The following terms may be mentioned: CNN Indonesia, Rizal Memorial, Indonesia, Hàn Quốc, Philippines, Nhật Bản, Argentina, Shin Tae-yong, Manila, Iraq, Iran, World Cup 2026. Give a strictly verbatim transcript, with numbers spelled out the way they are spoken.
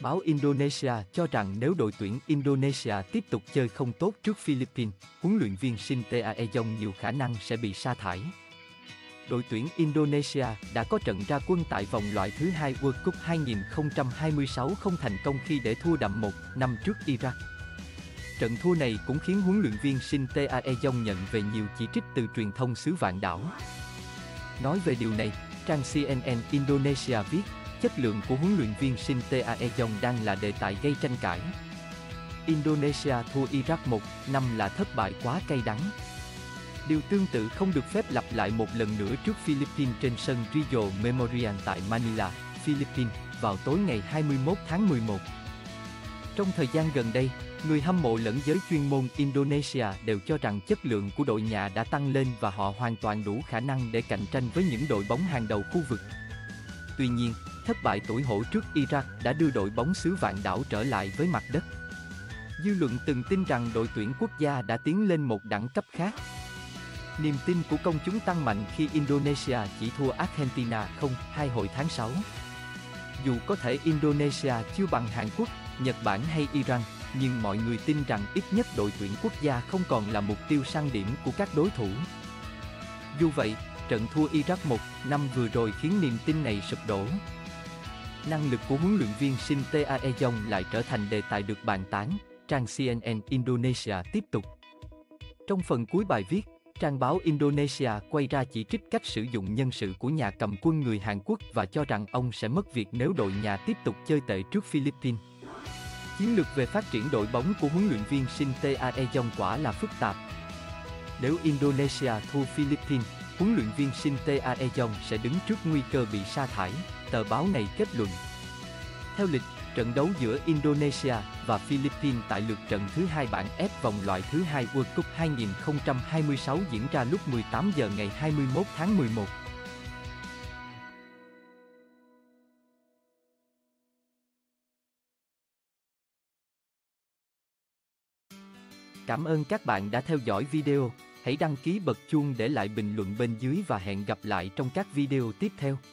Báo Indonesia cho rằng nếu đội tuyển Indonesia tiếp tục chơi không tốt trước Philippines, huấn luyện viên Shin Tae-yong nhiều khả năng sẽ bị sa thải. Đội tuyển Indonesia đã có trận ra quân tại vòng loại thứ hai World Cup hai không hai sáu không thành công khi để thua đậm một năm trước Iraq. Trận thua này cũng khiến huấn luyện viên Shin Tae-yong nhận về nhiều chỉ trích từ truyền thông xứ vạn đảo. Nói về điều này, trang xê en en Indonesia viết, chất lượng của huấn luyện viên Shin Tae-yong đang là đề tài gây tranh cãi. Indonesia thua Iraq một năm là thất bại quá cay đắng. Điều tương tự không được phép lặp lại một lần nữa trước Philippines trên sân Rizal Memorial tại Manila, Philippines, vào tối ngày hai mươi mốt tháng mười một. Trong thời gian gần đây, người hâm mộ lẫn giới chuyên môn Indonesia đều cho rằng chất lượng của đội nhà đã tăng lên và họ hoàn toàn đủ khả năng để cạnh tranh với những đội bóng hàng đầu khu vực. Tuy nhiên, thất bại tủi hổ trước Iraq đã đưa đội bóng xứ vạn đảo trở lại với mặt đất. Dư luận từng tin rằng đội tuyển quốc gia đã tiến lên một đẳng cấp khác. Niềm tin của công chúng tăng mạnh khi Indonesia chỉ thua Argentina không hai hồi tháng sáu. Dù có thể Indonesia chưa bằng Hàn Quốc, Nhật Bản hay Iran, nhưng mọi người tin rằng ít nhất đội tuyển quốc gia không còn là mục tiêu sang điểm của các đối thủ. Dù vậy, trận thua Iraq một năm vừa rồi khiến niềm tin này sụp đổ. Năng lực của huấn luyện viên Shin Tae-yong lại trở thành đề tài được bàn tán, trang xê en en Indonesia tiếp tục. Trong phần cuối bài viết, trang báo Indonesia quay ra chỉ trích cách sử dụng nhân sự của nhà cầm quân người Hàn Quốc và cho rằng ông sẽ mất việc nếu đội nhà tiếp tục chơi tệ trước Philippines. Chiến lược về phát triển đội bóng của huấn luyện viên Shin Tae-yong quả là phức tạp. Nếu Indonesia thua Philippines, huấn luyện viên Shin Tae-yong sẽ đứng trước nguy cơ bị sa thải, tờ báo này kết luận. Theo lịch, trận đấu giữa Indonesia và Philippines tại lượt trận thứ hai bảng F vòng loại thứ hai World Cup hai không hai sáu diễn ra lúc mười tám giờ ngày hai mươi mốt tháng mười một. Cảm ơn các bạn đã theo dõi video, hãy đăng ký bật chuông để lại bình luận bên dưới và hẹn gặp lại trong các video tiếp theo.